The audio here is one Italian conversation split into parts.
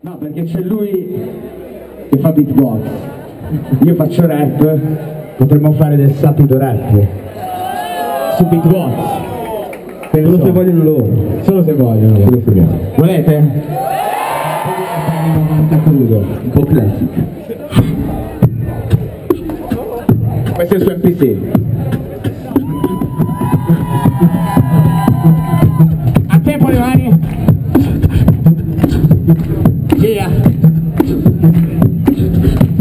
No, perché c'è lui che fa beatbox, io faccio rap, potremmo fare del sapido rap su beatbox. Solo se vogliono loro, solo se vogliono. Volete? Un po' classico. Questo è il suo MPC. A tempo le mani. Yeah.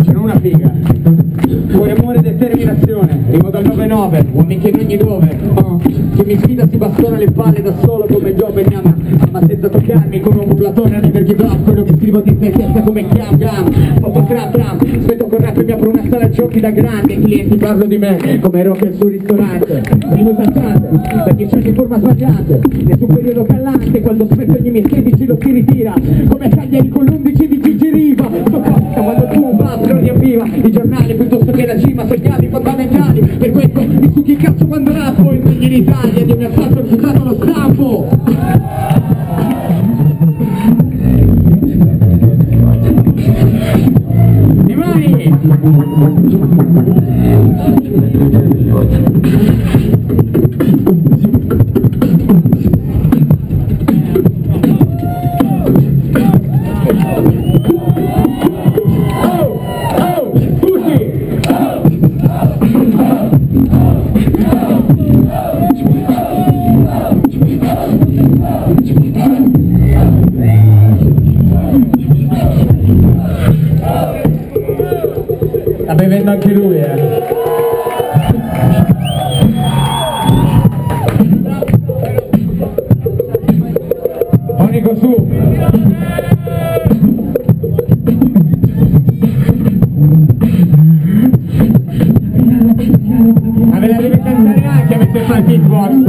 C'è una figa. Cuore, amore, determinazione. Arrivo dal 9-9, un minchia in ogni dove. Chi mi sfida si bastona le palle da solo come Giove Nama. Ma senza toccarmi come un Platone energy blast. Quello che scrivo ti testa come Cam Cam. Popo cram cram. Spetto con rap e mi apro una sala giochi da grande. I clienti parlo di me come Rocker sul ristorante. Vivo saltante perché c'è di forma sbagliante. Nel suo periodo callante quando spetto ogni mio 16 lo si ritira. Come Cagliari con l'11 di Gigi Riva. Sto cotta quando tu un bastro riavviva. I giornali piuttosto che la cima sognati fondamentali. Per questo mi succhi il cazzo quando rappo. E in Italia di un assalto risultato lo stampo. Sta bevendo anche lui, Monico su! Ma ve la deve cantare anche a mettere il beatbox!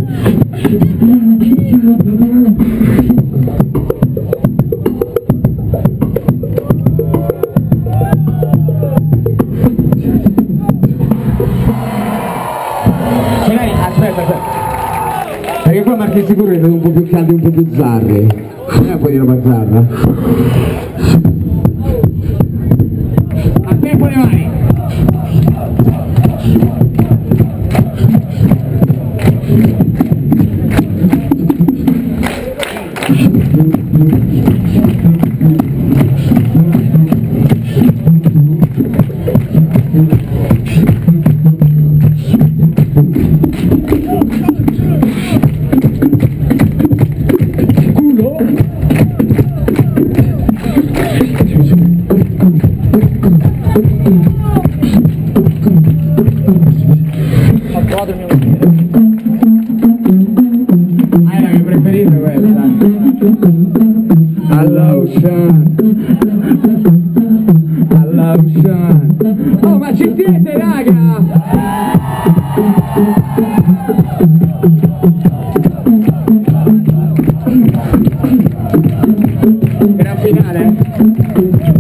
Perché qua Marche Sicuro è un po' più caldi, un po' più zarri. Non è un po' di roba zarra. A tempo le mani. Oh, ma ci siete, raga! Gran finale! Tutti!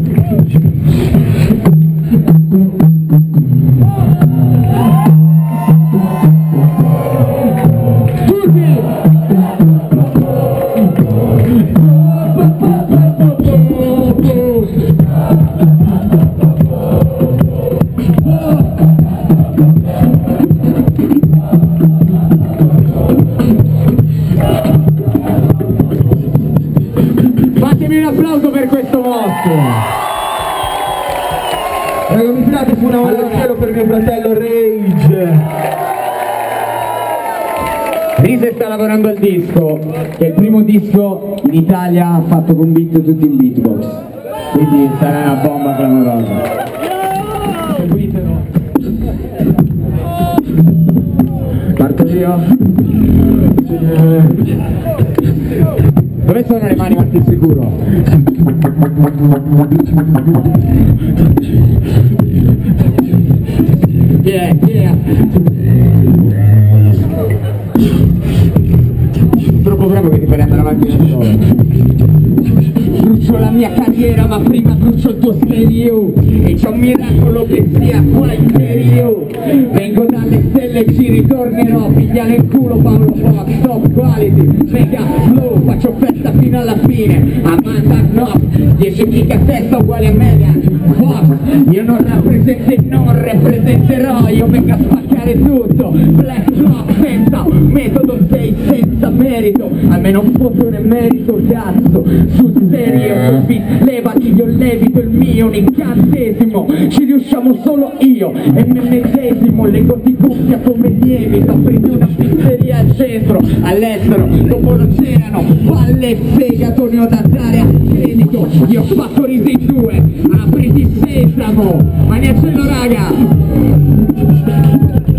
Fatemi un applauso per questo mostro. Raga, mi tirate su una mano al cielo per mio fratello Rage. Rise sta lavorando al disco, che è il primo disco in Italia fatto con beat tutti in beatbox. Quindi sarà una bomba clamorosa. Seguitelo. Parto io. Dove sono le mani Marche Sicuro? Yeah, yeah. Troppo bravo che ti fai andare avanti da solo. Brucio la mia carriera ma prima brucio il tuo stereo. E c'è un miracolo che sia qua in serio. Vengo dalle stelle. e ci ritornerò. Pigliale il culo Paolo Fox, top quality, mega flow, faccio festa fino alla fine. Amanda Knox, 10 kick a testa uguale mega Fox. Io non rappresento e non rappresenterò, io vengo a spaccare tutto. Black Rock senza metodo 6, senza merito, almeno un po' più ne merito, cazzo. Su serio, levati, io levito il mio, un incantesimo, ci riusciamo solo io e me medesimo. Leggo di cuffia come lievito, prendi una pizzeria al centro, all'estero, dopo l'oceano, palle e fegato ne ho da dare a credito. Io ho fatto Rise in due, apriti sesamo, mania cielo raga.